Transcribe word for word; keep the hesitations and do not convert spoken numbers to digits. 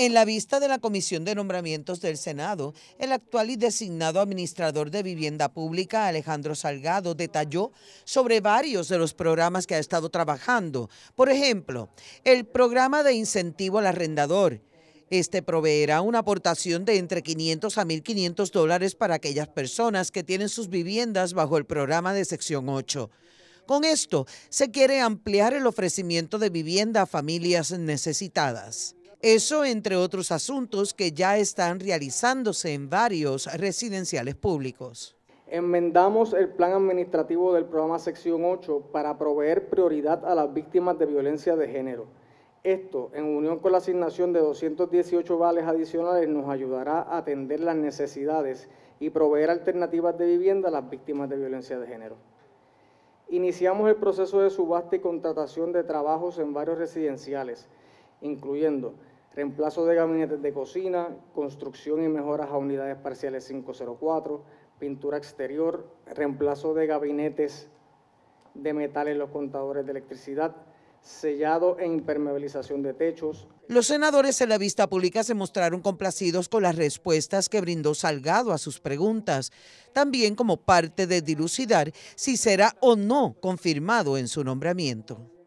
En la vista de la Comisión de Nombramientos del Senado, el actual y designado administrador de Vivienda Pública, Alejandro Salgado, detalló sobre varios de los programas que ha estado trabajando. Por ejemplo, el programa de incentivo al arrendador. Este proveerá una aportación de entre quinientos a mil quinientos dólares para aquellas personas que tienen sus viviendas bajo el programa de Sección ocho. Con esto, se quiere ampliar el ofrecimiento de vivienda a familias necesitadas. Eso entre otros asuntos que ya están realizándose en varios residenciales públicos. Enmendamos el plan administrativo del programa Sección ocho para proveer prioridad a las víctimas de violencia de género. Esto, en unión con la asignación de doscientos dieciocho vales adicionales, nos ayudará a atender las necesidades y proveer alternativas de vivienda a las víctimas de violencia de género. Iniciamos el proceso de subasta y contratación de trabajos en varios residenciales, incluyendo reemplazo de gabinetes de cocina, construcción y mejoras a unidades parciales cinco cero cuatro, pintura exterior, reemplazo de gabinetes de metal en los contadores de electricidad, sellado e impermeabilización de techos. Los senadores en la vista pública se mostraron complacidos con las respuestas que brindó Salgado a sus preguntas, también como parte de dilucidar si será o no confirmado en su nombramiento.